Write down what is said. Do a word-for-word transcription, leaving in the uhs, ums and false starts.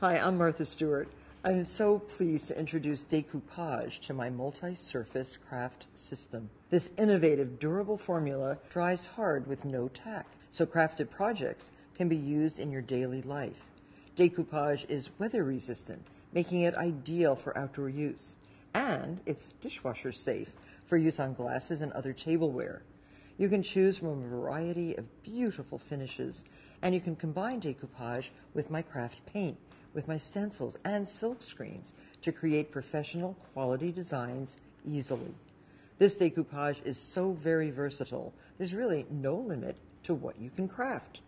Hi, I'm Martha Stewart. I'm so pleased to introduce Decoupage to my multi-surface craft system. This innovative, durable formula dries hard with no tack, so crafted projects can be used in your daily life. Decoupage is weather resistant, making it ideal for outdoor use, and it's dishwasher safe for use on glasses and other tableware. You can choose from a variety of beautiful finishes, and you can combine Decoupage with my craft paint, with my stencils and silk screens to create professional quality designs easily. This Decoupage is so very versatile, there's really no limit to what you can craft.